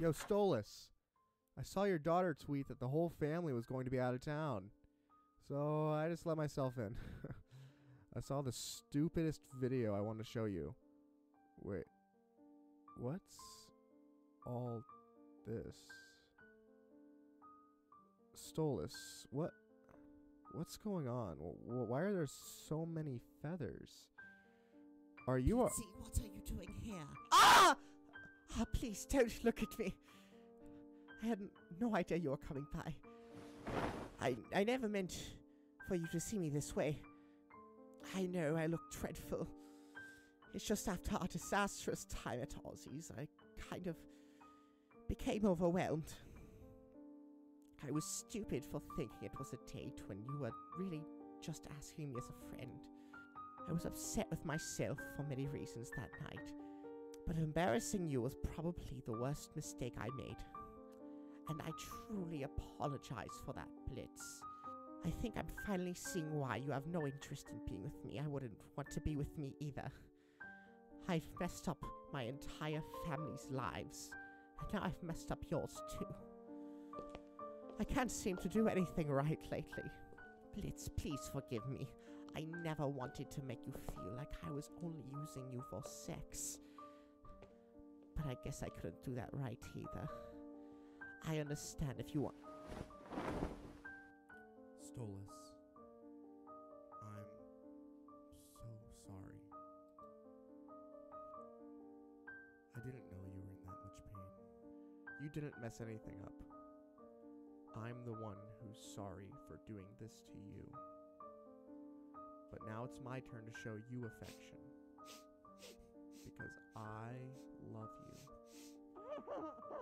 Yo, Stolas, I saw your daughter tweet that the whole family was going to be out of town. So I just let myself in. I saw the stupidest video I wanted to show you. Wait. What's all this? Stolas, what? What's going on? Why are there so many feathers? Are you a... Blitzy, what are you doing here? Ah! Ah, please don't look at me. I had no idea you were coming by. I never meant for you to see me this way. I know I look dreadful. It's just after our disastrous time at Aussie's, I kind of became overwhelmed. I was stupid for thinking it was a date when you were really just asking me as a friend. I was upset with myself for many reasons that night, but embarrassing you was probably the worst mistake I made. And I truly apologize for that, Blitz. I think I'm finally seeing why you have no interest in being with me. I wouldn't want to be with me either. I've messed up my entire family's lives, and now I've messed up yours too. I can't seem to do anything right lately. Blitz, please forgive me. I never wanted to make you feel like I was only using you for sex. But I guess I couldn't do that right either. I understand if you want... Stolas, I'm so sorry. I didn't know you were in that much pain. You didn't mess anything up. I'm the one who's sorry for doing this to you. But now it's my turn to show you affection. Because I love you.